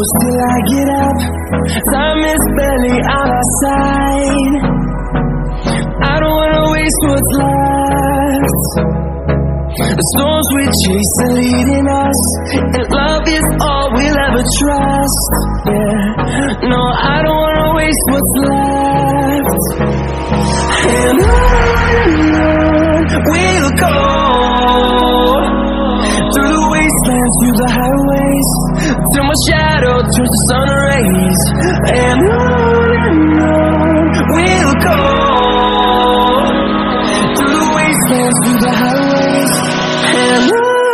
close till I get up. Time is barely on our side. I don't wanna waste what's left. The storms we chase are leading us, and love is all we'll ever trust. Yeah, no, I don't wanna waste what's left. And on we'll go, through the wastelands, through the highways, till my shadow turns to sun rays. And on we'll go, through the wastelands, through the highways. And on we'll go.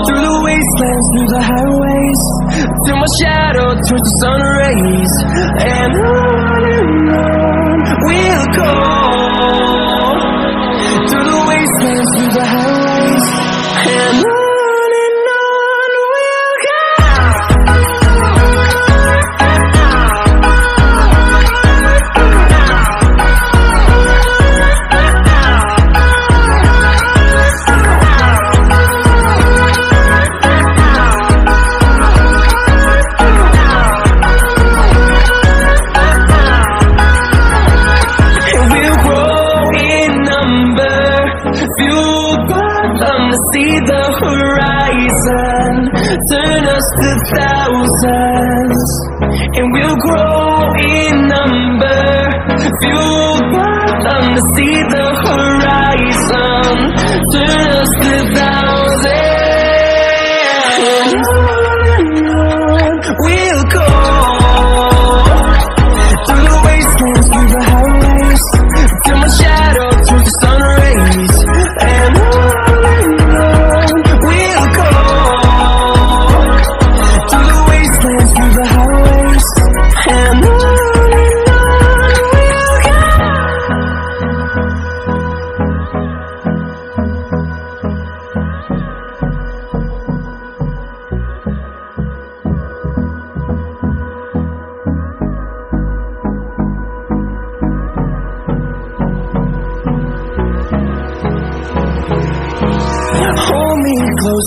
Through the highways, till my shadow turns to sun rays. And on we'll go, through the wastelands, through the highways. And on we'll go. See the horizon, turn us to thousands, and we'll grow in number. Fueled by them to see the horizon, turn us to thousands. And on we'll go, through the wastelands, through the highways, till my shadow turns to sun rays. And hold me close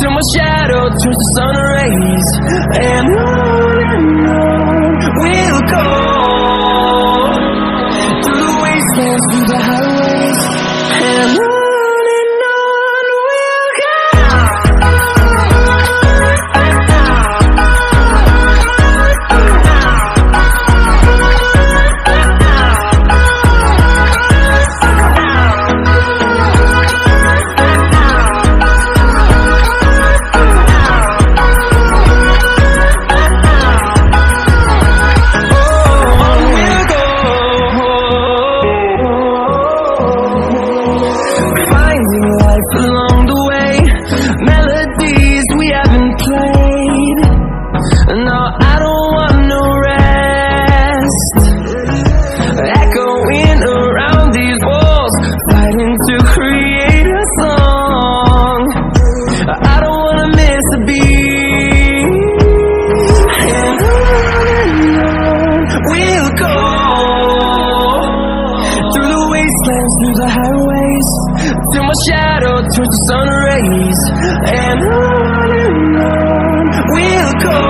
till my shadow turns to sun rays. And on we'll go, through the wastelands, through the highways. And on we'll go. highways, feel my shadow through the sun rays, and on we'll go,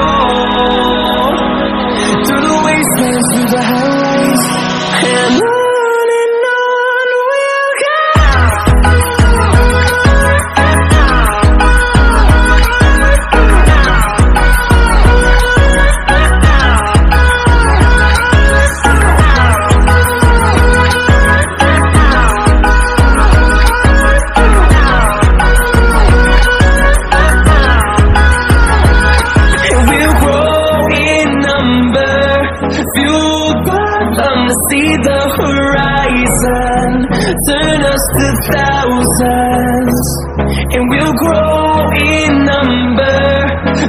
through the wastelands, through the highways, and see the horizon, turn us to thousands, and we'll grow in number,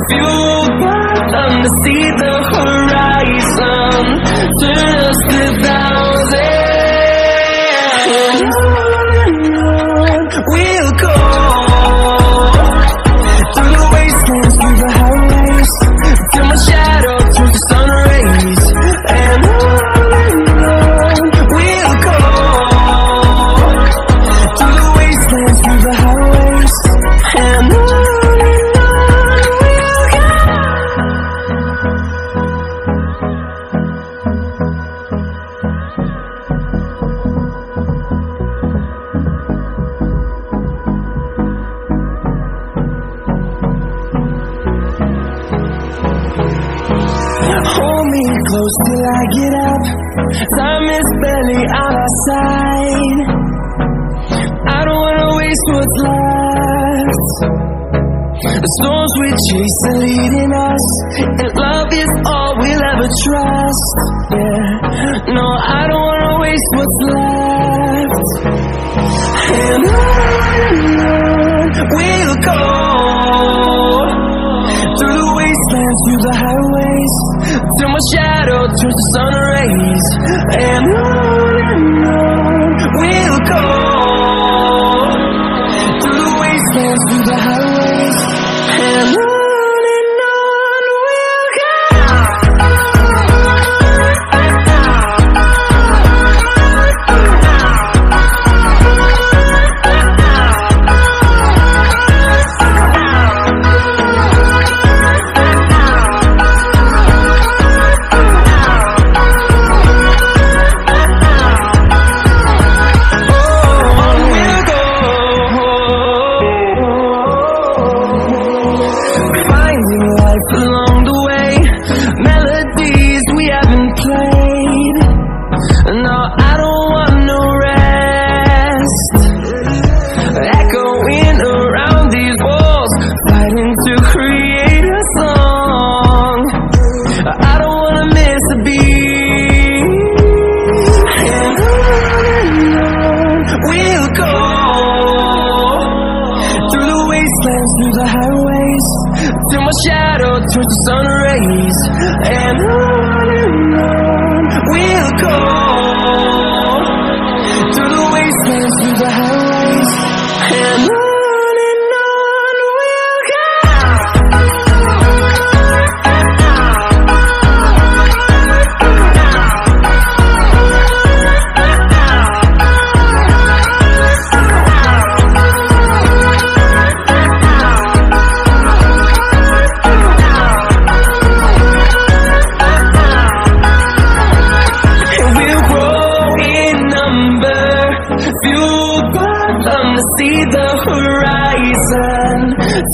fueled by them. To see the horizon, turn us to thousands, and on we'll go, through the wastelands, through the highways, till my shadow through the sun rays, and hold me close till I get up, time is barely on our side, I don't wanna waste what's left. The storms we chase are leading us, and love is all we'll ever trust. Yeah, no, I don't wanna waste what's left. And on we'll go, through the wastelands, through the highways, till my shadow turns to sun rays, and on we'll go, through the wastelands, through the highways, and on we'll go. Through the highways, till my shadow through the sun rays, and on we'll go, through the wastelands, through the highways, and on we'll go. See the horizon,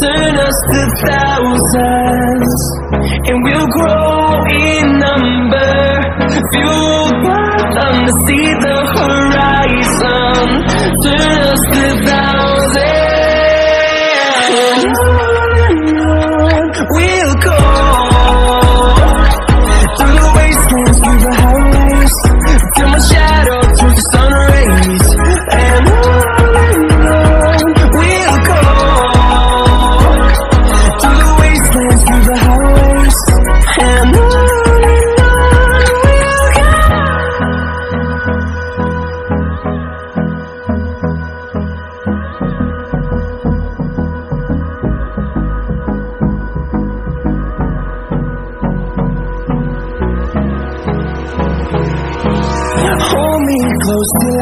turn us to thousands, and we'll grow in number, fueled by them. To see the horizon, turn us to thousands, and on we'll go, through the wastelands, through the highways, till my shadow through the sun rays, and hold me close till I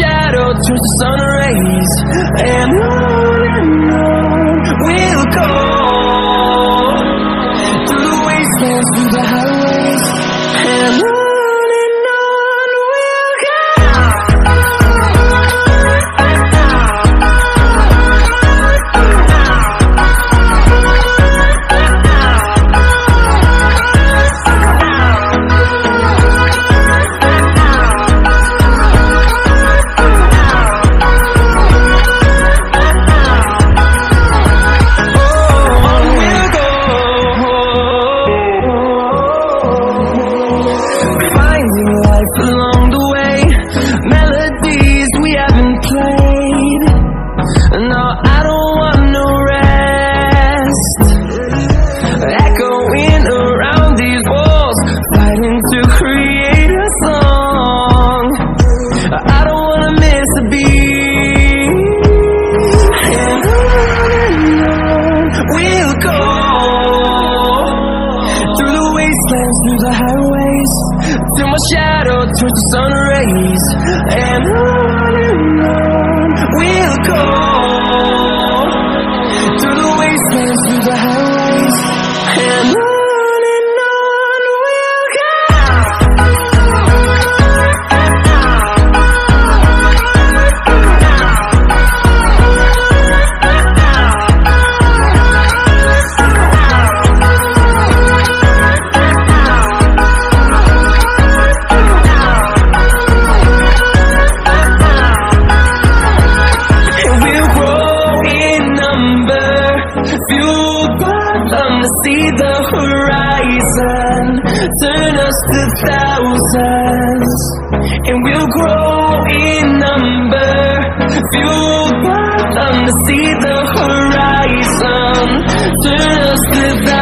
shadow turns to sun rays. And on we'll go, through the wastelands, through the highways, and on we'll go. Through the highways, till my shadow turns to sun rays, and on we'll go, through the wastelands, through the highways, and on we'll go. See the horizon, turn us to thousands, and we'll grow in number, fueled by them. See the horizon, turn us to thousands.